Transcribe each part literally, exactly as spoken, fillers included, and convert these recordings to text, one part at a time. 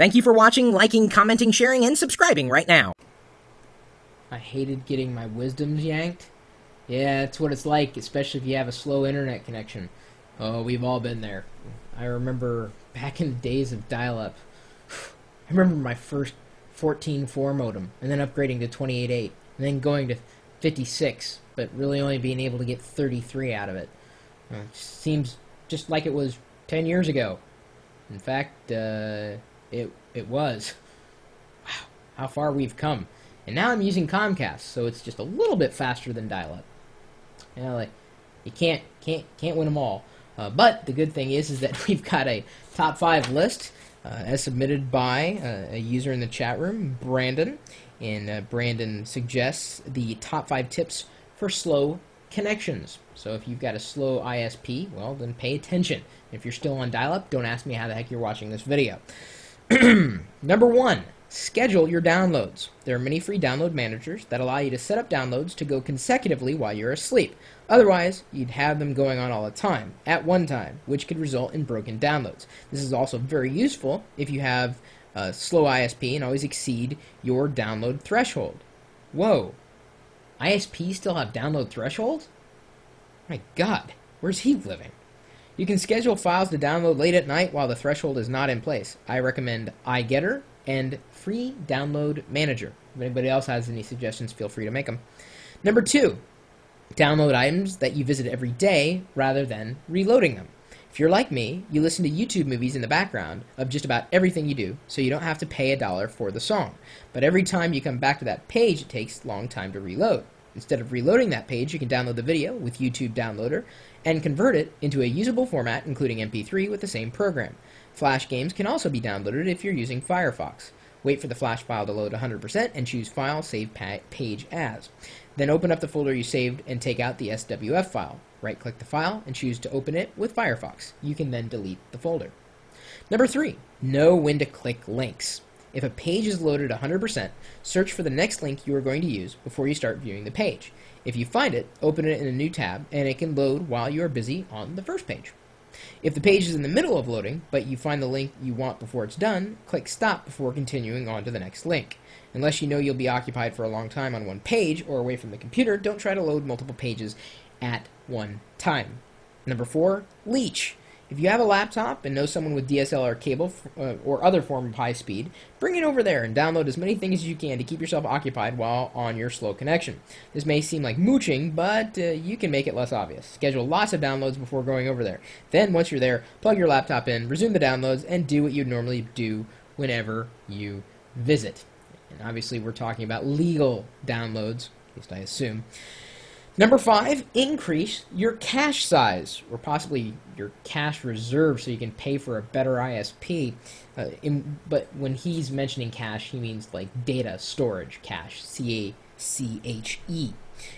Thank you for watching, liking, commenting, sharing, and subscribing right now. I hated getting my wisdoms yanked. Yeah, that's what it's like, especially if you have a slow internet connection. Oh, we've all been there. I remember back in the days of dial-up, I remember my first fourteen point four modem, and then upgrading to twenty-eight point eight, and then going to fifty-six, but really only being able to get thirty-three out of it. It seems just like it was ten years ago. In fact, uh, it, it was. Wow, how far we've come. And now I'm using Comcast, so it's just a little bit faster than dial-up. You know, like, you can't, can't, can't win them all. Uh, but the good thing is, is that we've got a top five list uh, as submitted by uh, a user in the chat room, Brandon. And uh, Brandon suggests the top five tips for slow connections. So if you've got a slow I S P, well, then pay attention. If you're still on dial-up, don't ask me how the heck you're watching this video. Number one. Schedule your downloads. There are many free download managers that allow you to set up downloads to go consecutively while you're asleep. Otherwise, you'd have them going on all the time, at one time, which could result in broken downloads. This is also very useful if you have a slow I S P and always exceed your download threshold. Whoa. I S Ps still have download thresholds? My God, where's he living? You can schedule files to download late at night while the threshold is not in place. I recommend iGetter and Free Download Manager. If anybody else has any suggestions, feel free to make them. Number two, download items that you visit every day rather than reloading them. If you're like me, you listen to YouTube movies in the background of just about everything you do, so you don't have to pay a dollar for the song. But every time you come back to that page, it takes a long time to reload. Instead of reloading that page, you can download the video with YouTube Downloader and convert it into a usable format, including M P three, with the same program. Flash games can also be downloaded if you're using Firefox. Wait for the flash file to load one hundred percent and choose File, Save Page As. Then open up the folder you saved and take out the S W F file. Right-click the file and choose to open it with Firefox. You can then delete the folder. Number three, know when to click links. If a page is loaded one hundred percent, search for the next link you are going to use before you start viewing the page. If you find it, open it in a new tab, and it can load while you are busy on the first page. If the page is in the middle of loading, but you find the link you want before it's done, click Stop before continuing on to the next link. Unless you know you'll be occupied for a long time on one page or away from the computer, don't try to load multiple pages at one time. Number four, leech. If you have a laptop and know someone with D S L or cable uh, or other form of high speed, bring it over there and download as many things as you can to keep yourself occupied while on your slow connection. This may seem like mooching, but uh, you can make it less obvious. Schedule lots of downloads before going over there. Then, once you're there, plug your laptop in, resume the downloads, and do what you'd normally do whenever you visit. And obviously, we're talking about legal downloads, at least I assume. Number five, increase your cache size, or possibly your cache reserve, so you can pay for a better I S P. Uh, in, but when he's mentioning cache, he means like data storage cache, C A C H E.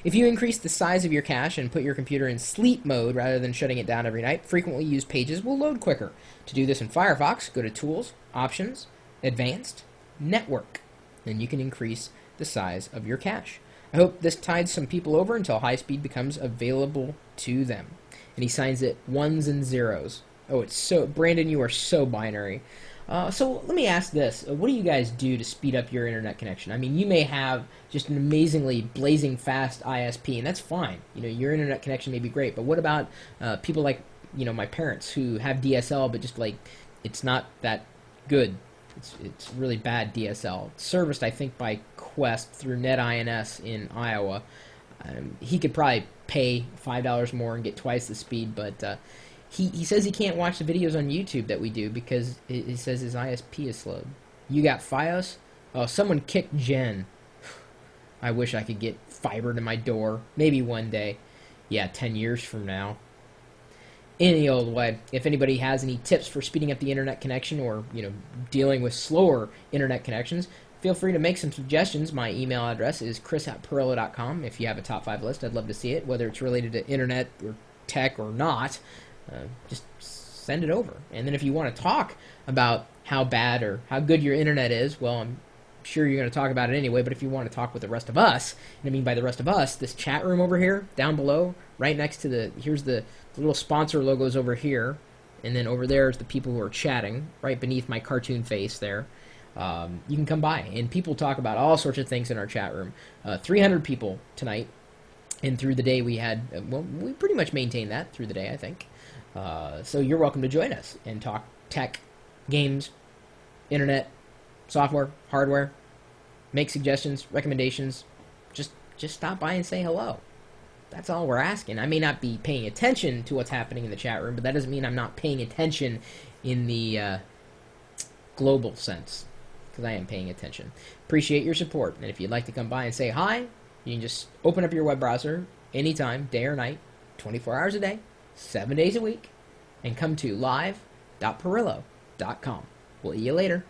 If you increase the size of your cache and put your computer in sleep mode rather than shutting it down every night, frequently used pages will load quicker. To do this in Firefox, go to Tools, Options, Advanced, Network, and you can increase the size of your cache. I hope this tides some people over until high speed becomes available to them. And he signs it ones and zeros. Oh, it's so, Brandon, you are so binary. Uh, so let me ask this. What do you guys do to speed up your internet connection? I mean, you may have just an amazingly blazing fast I S P, and that's fine. You know, your internet connection may be great, but what about uh, people like, you know, my parents who have D S L, but just like, it's not that good. It's, it's really bad D S L. It's serviced, I think, by Quest through NetINS in Iowa. Um, he could probably pay five dollars more and get twice the speed, but uh, he, he says he can't watch the videos on YouTube that we do because he says his I S P is slowed. You got Fios? Oh, someone kicked Jen. I wish I could get fiber to my door. Maybe one day. Yeah, ten years from now. Any old way. If anybody has any tips for speeding up the internet connection or, you know, dealing with slower internet connections, feel free to make some suggestions. My email address is chris at perillo dot com. If you have a top five list, I'd love to see it, whether it's related to internet or tech or not. Uh, just send it over. And then if you want to talk about how bad or how good your internet is, well, I'm sure you're going to talk about it anyway, but if you want to talk with the rest of us, and I mean by the rest of us, this chat room over here, down below, right next to the, here's the, the little sponsor logos over here, And then over there is the people who are chatting, right beneath my cartoon face there. Um, you can come by, and people talk about all sorts of things in our chat room. Uh, three hundred people tonight, and through the day we had, well, we pretty much maintained that through the day, I think. Uh, so you're welcome to join us and talk tech, games, internet, software, hardware, make suggestions, recommendations. Just, just stop by and say hello. That's all we're asking. I may not be paying attention to what's happening in the chat room, but that doesn't mean I'm not paying attention in the uh, global sense, because I am paying attention. Appreciate your support. And if you'd like to come by and say hi, you can just open up your web browser anytime, day or night, twenty-four hours a day, seven days a week, and come to live dot perillo dot com. We'll see you later.